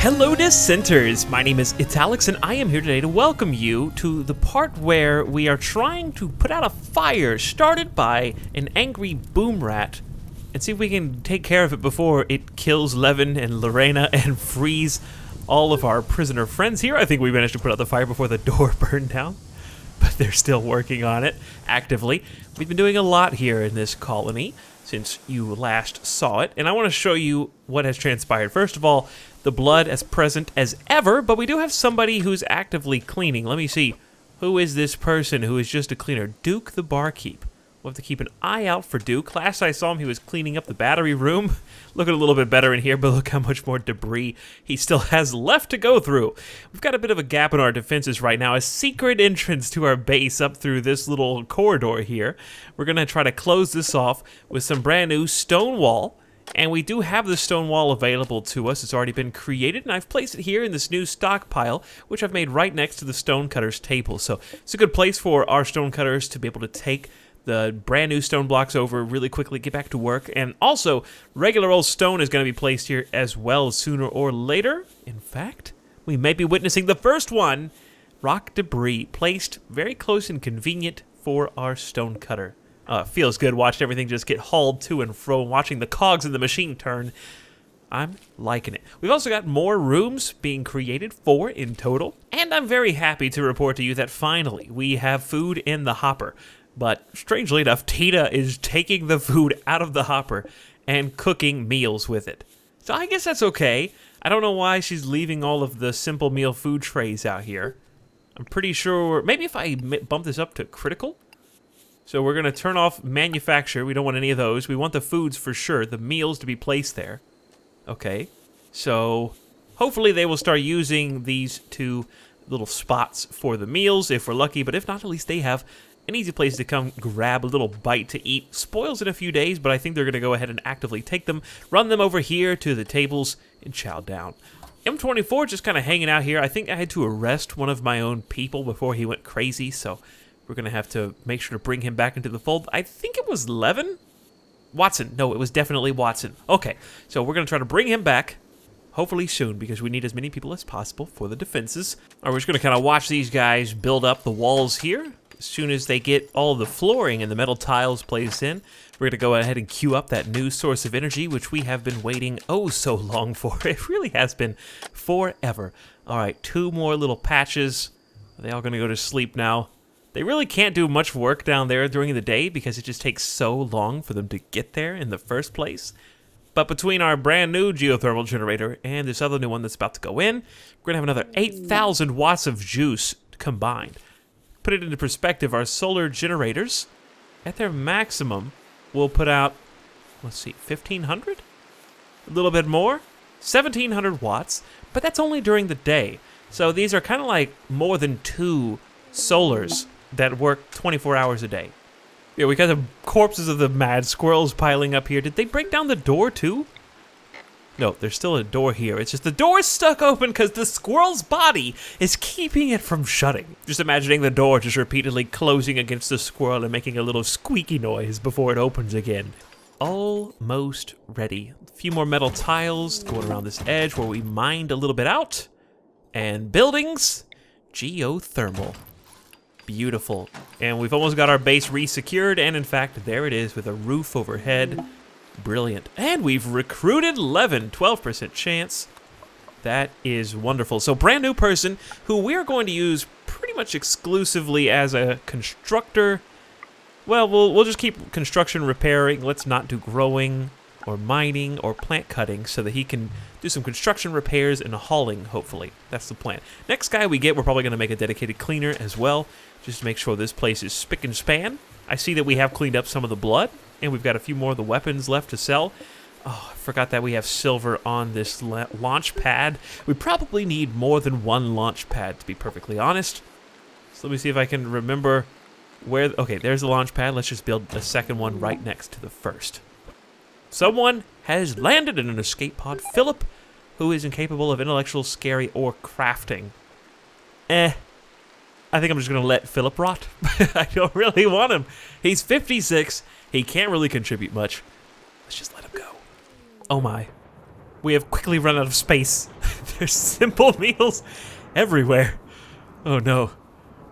Hello dissenters, my name is Etalyx and I am here today to welcome you to the part where we are trying to put out a fire started by an angry boom rat and see if we can take care of it before it kills Levin and Lorena and frees all of our prisoner friends here. I think we managed to put out the fire before the door burned down, but they're still working on it actively. We've been doing a lot here in this colony since you last saw it, and I want to show you what has transpired. First of all, the blood as present as ever, but we do have somebody who's actively cleaning. Let me see. Who is this person who is just a cleaner? Duke the barkeep. We'll have to keep an eye out for Duke. Last I saw him, he was cleaning up the battery room. Looking a little bit better in here, but look how much more debris he still has left to go through. We've got a bit of a gap in our defenses right now, a secret entrance to our base up through this little corridor here. We're going to try to close this off with some brand new stone wall. And we do have the stone wall available to us. It's already been created, and I've placed it here in this new stockpile, which I've made right next to the stonecutter's table. So it's a good place for our stonecutters to be able to take the brand new stone blocks over really quickly, get back to work, and also regular old stone is going to be placed here as well sooner or later. In fact, we may be witnessing the first one. Rock debris placed very close and convenient for our stonecutter. Feels good watching everything just get hauled to and fro, watching the cogs in the machine turn. I'm liking it. We've also got more rooms being created, 4 in total, and I'm very happy to report to you that finally we have food in the hopper. But strangely enough, Tita is taking the food out of the hopper and cooking meals with it. So I guess that's okay. I don't know why she's leaving all of the simple meal food trays out here. I'm pretty sure, maybe if I bump this up to critical? So we're gonna turn off manufacture. We don't want any of those. We want the foods for sure, the meals to be placed there. Okay, so hopefully they will start using these 2 little spots for the meals if we're lucky, but if not, at least they have an easy place to come grab a little bite to eat. Spoils in a few days, but I think they're going to go ahead and actively take them, run them over here to the tables, and chow down. M24 just kind of hanging out here. I think I had to arrest one of my own people before he went crazy, so we're going to have to make sure to bring him back into the fold. I think it was Levin? Watson. No, it was definitely Watson. Okay, so we're going to try to bring him back. Hopefully soon, because we need as many people as possible for the defenses. All right, we're just going to kind of watch these guys build up the walls here. As soon as they get all the flooring and the metal tiles placed in, we're going to go ahead and queue up that new source of energy, which we have been waiting oh so long for. It really has been forever. All right, 2 more little patches. Are they all going to go to sleep now? They really can't do much work down there during the day because it just takes so long for them to get there in the first place. But between our brand new geothermal generator and this other new one that's about to go in, we're going to have another 8,000 watts of juice combined. Put it into perspective, our solar generators at their maximum will put out, let's see, 1,500? A little bit more? 1,700 watts, but that's only during the day. So these are kind of like more than 2 solars that work 24 hours a day. Yeah, we got the corpses of the mad squirrels piling up here. Did they break down the door too? No, there's still a door here. It's just the door's stuck open because the squirrel's body is keeping it from shutting. Just imagining the door just repeatedly closing against the squirrel and making a little squeaky noise before it opens again. Almost ready. A few more metal tiles going around this edge where we mined a little bit out. And buildings, geothermal. Beautiful. And we've almost got our base re-secured, and in fact, there it is with a roof overhead. Brilliant. And we've recruited Levin, 12% chance. That is wonderful. So brand new person who we're going to use pretty much exclusively as a constructor. Well, we'll just keep construction repairing. Let's not do growing or mining or plant cutting so that he can do some construction repairs and hauling, hopefully. That's the plan. Next guy we get, we're probably going to make a dedicated cleaner as well, just to make sure this place is spick and span. I see that we have cleaned up some of the blood. And we've got a few more of the weapons left to sell. Oh, I forgot that we have silver on this launch pad. We probably need more than 1 launch pad, to be perfectly honest. So let me see if I can remember where... Okay, there's the launch pad. Let's just build the second one right next to the first. Someone has landed in an escape pod. Philip, who is incapable of intellectual, scary, or crafting. I think I'm just going to let Philip rot. I don't really want him. He's 56. He can't really contribute much. Let's just let him go. Oh my. We have quickly run out of space. There's simple meals everywhere. Oh no.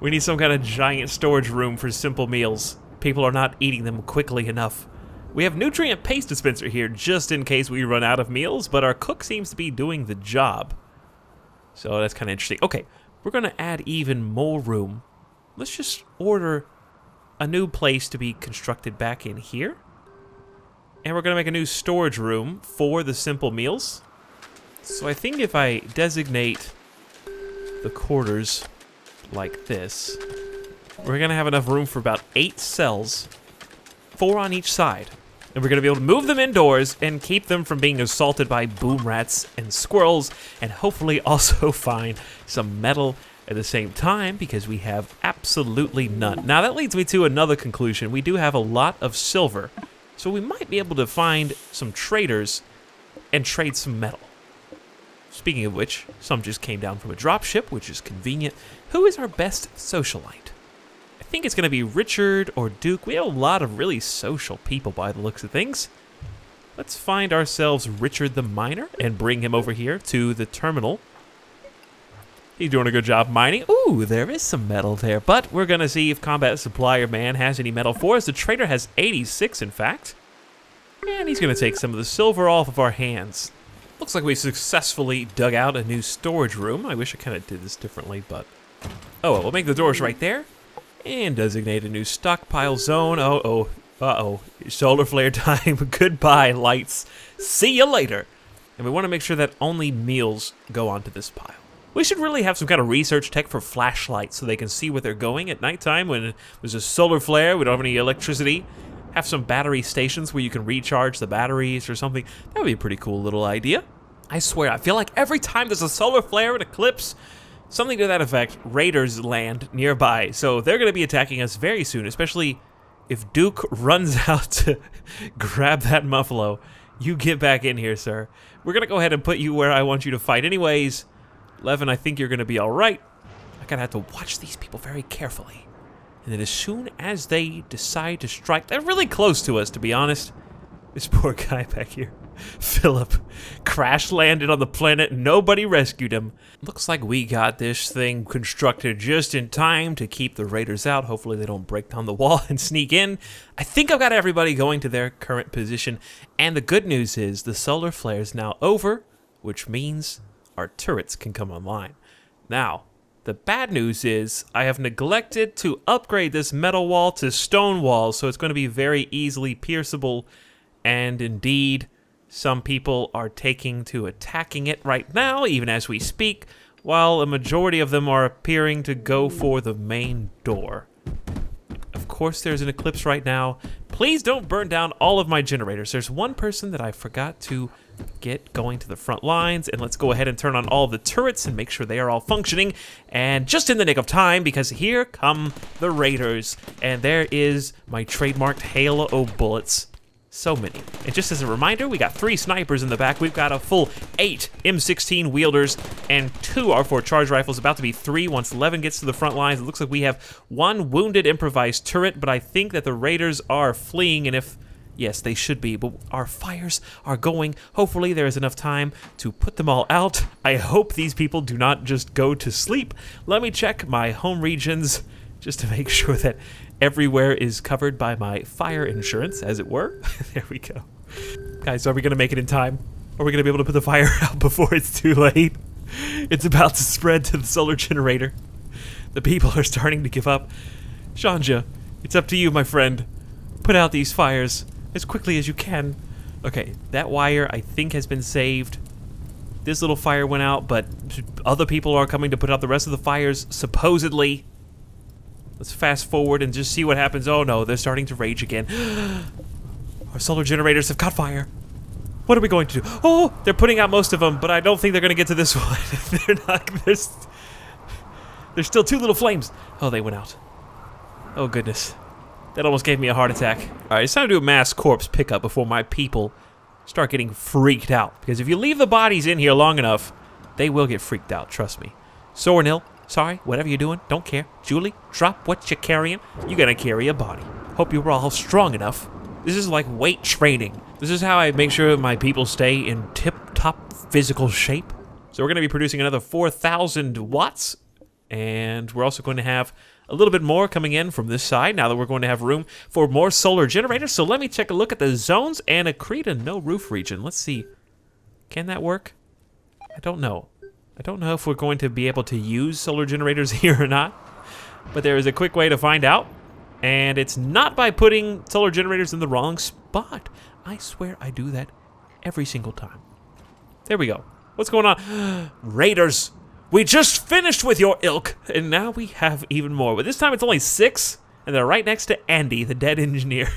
We need some kind of giant storage room for simple meals. People are not eating them quickly enough. We have nutrient paste dispenser here just in case we run out of meals, but our cook seems to be doing the job. So that's kind of interesting. Okay, we're gonna add even more room. Let's just order a new place to be constructed back in here. And we're gonna make a new storage room for the simple meals. So I think if I designate the quarters like this, we're gonna have enough room for about 8 cells, 4 on each side. And we're gonna be able to move them indoors and keep them from being assaulted by boom rats and squirrels, and hopefully also find some metal at the same time, because we have absolutely none. Now that leads me to another conclusion. We do have a lot of silver, so we might be able to find some traders and trade some metal. Speaking of which, some just came down from a dropship, which is convenient. Who is our best socialite? I think it's gonna be Richard or Duke. We have a lot of really social people by the looks of things. Let's find ourselves Richard the Miner and bring him over here to the terminal. He's doing a good job mining. Ooh, there is some metal there, but we're gonna see if Combat Supplier Man has any metal for us. The trader has 86, in fact. And he's gonna take some of the silver off of our hands. Looks like we successfully dug out a new storage room. I wish I kinda did this differently, but... oh, well, we'll make the doors right there. And designate a new stockpile zone. Uh-oh, uh-oh. Solar flare time. Goodbye, lights. See you later. And we want to make sure that only meals go onto this pile. We should really have some kind of research tech for flashlights so they can see where they're going at nighttime when there's a solar flare, we don't have any electricity. Have some battery stations where you can recharge the batteries or something. That would be a pretty cool little idea. I swear, I feel like every time there's a solar flare and eclipse, something to that effect, raiders land nearby, so they're going to be attacking us very soon, especially if Duke runs out to grab that Muffalo. You get back in here, sir. We're going to go ahead and put you where I want you to fight anyways. Levin, I think you're going to be all right. I'm going to have to watch these people very carefully. And then as soon as they decide to strike, they're really close to us, to be honest. This poor guy back here. Philip crash landed on the planet. Nobody rescued him. Looks like we got this thing constructed just in time to keep the raiders out. Hopefully they don't break down the wall and sneak in. I think I've got everybody going to their current position. And the good news is the solar flare is now over, which means our turrets can come online. Now, the bad news is I have neglected to upgrade this metal wall to stone wall, so it's going to be very easily pierceable. And indeed, some people are taking to attacking it right now, even as we speak, while a majority of them are appearing to go for the main door. Of course, there's an eclipse right now. Please don't burn down all of my generators. There's one person that I forgot to get going to the front lines, and let's go ahead and turn on all the turrets and make sure they are all functioning, and just in the nick of time, because here come the raiders, and there is my trademarked Halo O bullets. So many. And just as a reminder, we got 3 snipers in the back. We've got a full 8 M16 wielders and 2 R4 charge rifles, about to be 3 once Levin gets to the front lines. It looks like we have 1 wounded improvised turret, but I think that the raiders are fleeing, and if, yes, they should be, but our fires are going. Hopefully there is enough time to put them all out. I hope these people do not just go to sleep. Let me check my home regions just to make sure that everywhere is covered by my fire insurance, as it were. There we go. Guys, are we gonna make it in time? Are we gonna be able to put the fire out before it's too late? It's about to spread to the solar generator. The people are starting to give up. Shonja, it's up to you, my friend. Put out these fires as quickly as you can. Okay, that wire I think has been saved. This little fire went out, but other people are coming to put out the rest of the fires, supposedly. Let's fast forward and just see what happens. Oh no, they're starting to rage again. Our solar generators have caught fire. What are we going to do? Oh, they're putting out most of them, but I don't think they're gonna get to this one. There's still 2 little flames. Oh, they went out. Oh goodness. That almost gave me a heart attack. All right, it's time to do a mass corpse pickup before my people start getting freaked out. Because if you leave the bodies in here long enough, they will get freaked out, trust me. Sorenil. Sorry, whatever you're doing, don't care. Julie, drop what you're carrying. You're gonna carry a body. Hope you're all strong enough. This is like weight training. This is how I make sure my people stay in tip-top physical shape. So we're going to be producing another 4,000 watts. And we're also going to have a little bit more coming in from this side now that we're going to have room for more solar generators. So let me take a look at the zones and accrete a no roof region. Let's see. Can that work? I don't know. I don't know if we're going to be able to use solar generators here or not, but there is a quick way to find out, and it's not by putting solar generators in the wrong spot. I swear I do that every single time. There we go. What's going on? Raiders! We just finished with your ilk, and now we have even more. But this time it's only 6, and they're right next to Andy, the dead engineer.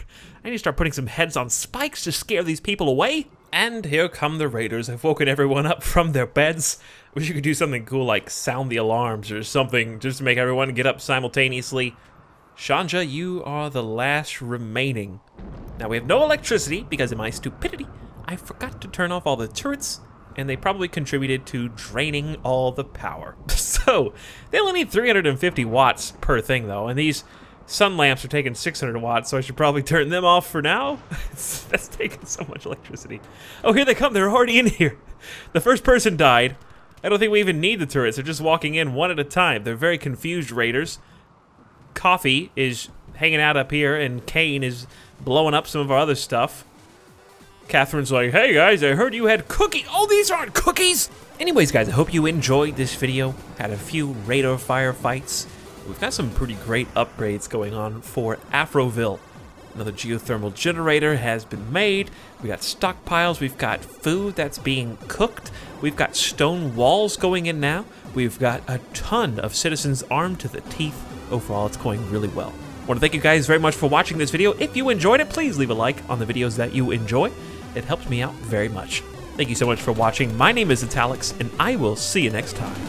I need to start putting some heads on spikes to scare these people away. And here come the raiders. I've woken everyone up from their beds. I wish you could do something cool like sound the alarms or something just to make everyone get up simultaneously. Shonja, you are the last remaining. Now we have no electricity because of my stupidity. I forgot to turn off all the turrets, and they probably contributed to draining all the power. So, they only need 350 watts per thing though, and these sun lamps are taking 600 watts, so I should probably turn them off for now. That's taking so much electricity. Oh, here they come. They're already in here. The first person died. I don't think we even need the turrets. They're just walking in one at a time. They're very confused raiders. Coffee is hanging out up here, and Kane is blowing up some of our other stuff. Catherine's like, hey guys, I heard you had cookies. Oh, these aren't cookies. Anyways, guys, I hope you enjoyed this video. Had a few raider firefights. We've got some pretty great upgrades going on for Afroville. Another geothermal generator has been made. We got stockpiles. We've got food that's being cooked. We've got stone walls going in now. We've got a ton of citizens armed to the teeth. Overall, it's going really well. I want to thank you guys very much for watching this video. If you enjoyed it, please leave a like on the videos that you enjoy. It helps me out very much. Thank you so much for watching. My name is Etalyx, and I will see you next time.